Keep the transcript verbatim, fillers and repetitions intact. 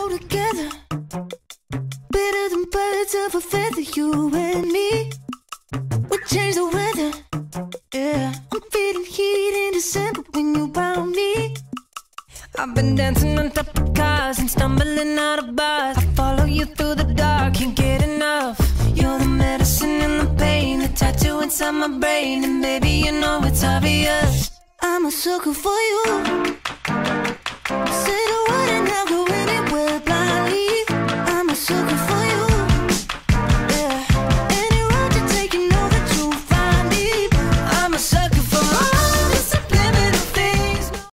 go together, better than birds of a feather. You and me, we change the weather. Yeah, I'm feeling heat in December when you found me. I've been dancing on top of cars and stumbling out of bars. I follow you through the dark, can't get enough. You're the medicine and the pain, the tattoo inside my brain, and baby, you know it's obvious. I'm a sucker for you.